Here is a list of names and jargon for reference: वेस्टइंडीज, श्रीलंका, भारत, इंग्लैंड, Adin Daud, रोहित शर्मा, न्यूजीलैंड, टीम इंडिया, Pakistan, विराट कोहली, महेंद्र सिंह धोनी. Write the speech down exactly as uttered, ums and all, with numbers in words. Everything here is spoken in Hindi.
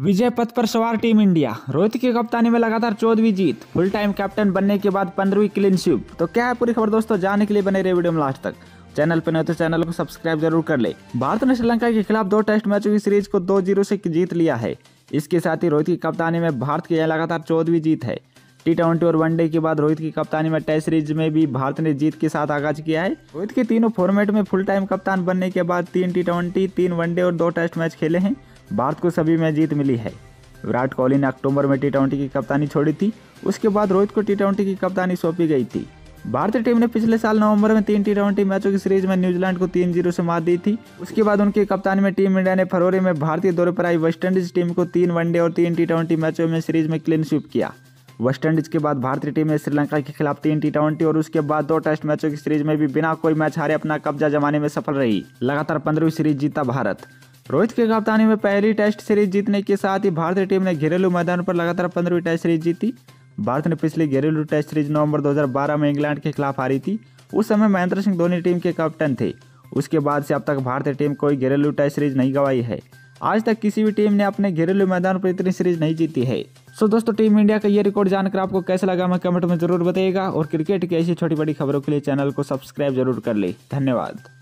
विजय पथ पर सवार टीम इंडिया। रोहित की कप्तानी में लगातार चौदहवीं जीत, फुल टाइम कैप्टन बनने के बाद पंद्रहवीं क्लीन स्वीप। तो क्या है पूरी खबर दोस्तों, जानने के लिए बने रहे वीडियो में लास्ट तक। चैनल पर नहीं तो चैनल को सब्सक्राइब जरूर कर ले। भारत ने श्रीलंका के खिलाफ दो टेस्ट मैचों की सीरीज को दो जीरो से जीत लिया है। इसके साथ ही रोहित की कप्तानी में भारत की यह लगातार चौदहवीं जीत है। टी ट्वेंटी और वनडे के बाद रोहित की कप्तानी में टेस्ट सीरीज में भी भारत ने जीत के साथ आगाज किया है। रोहित के तीनों फॉर्मेट में फुल टाइम कप्तान बनने के बाद तीन टी ट्वेंटी, तीन वनडे और दो टेस्ट मैच खेले हैं। भारत को सभी में जीत मिली है। विराट कोहली ने अक्टूबर में टी ट्वेंटी की कप्तानी छोड़ी थी, उसके बाद रोहित को टी ट्वेंटी की कप्तानी सौंपी गई थी। भारतीय टीम ने पिछले साल नवंबर में तीन टी ट्वेंटी मैचों की सीरीज में न्यूजीलैंड को तीन जीरो से मात दी थी। उसके बाद उनकी कप्तानी में टीम इंडिया ने फरवरी में भारतीय दौरे पर आई वेस्टइंडीज टीम को तीन वनडे और तीन टी ट्वेंटी मैचों में सीरीज में क्लीन स्वीप किया। वेस्टइंडीज के बाद भारतीय टीम ने श्रीलंका के खिलाफ तीन टी ट्वेंटी और उसके बाद दो टेस्ट मैचों की सीरीज में भी बिना कोई मैच हारे अपना कब्जा जमाने में सफल रही। लगातार पंद्रहवीं सीरीज जीता भारत। रोहित की कप्तानी में पहली टेस्ट सीरीज जीतने के साथ ही भारतीय टीम ने घरेलू मैदान पर लगातार पंद्रहवीं टेस्ट सीरीज जीती। भारत ने पिछली घरेलू टेस्ट सीरीज नवंबर दो हज़ार बारह में इंग्लैंड के खिलाफ हारी थी। उस समय महेंद्र सिंह धोनी टीम के कैप्टन थे। उसके बाद से अब तक भारतीय टीम कोई घरेलू टेस्ट सीरीज नहीं गवाई है। आज तक किसी भी टीम ने अपने घरेलू मैदान पर इतनी सीरीज नहीं जीती है। सो दोस्तों, टीम इंडिया का ये रिकॉर्ड जानकर आपको कैसा लगा हमें कमेंट में जरूर बताइएगा। और क्रिकेट की ऐसी छोटी बड़ी खबरों के लिए चैनल को सब्सक्राइब जरूर कर ले। धन्यवाद।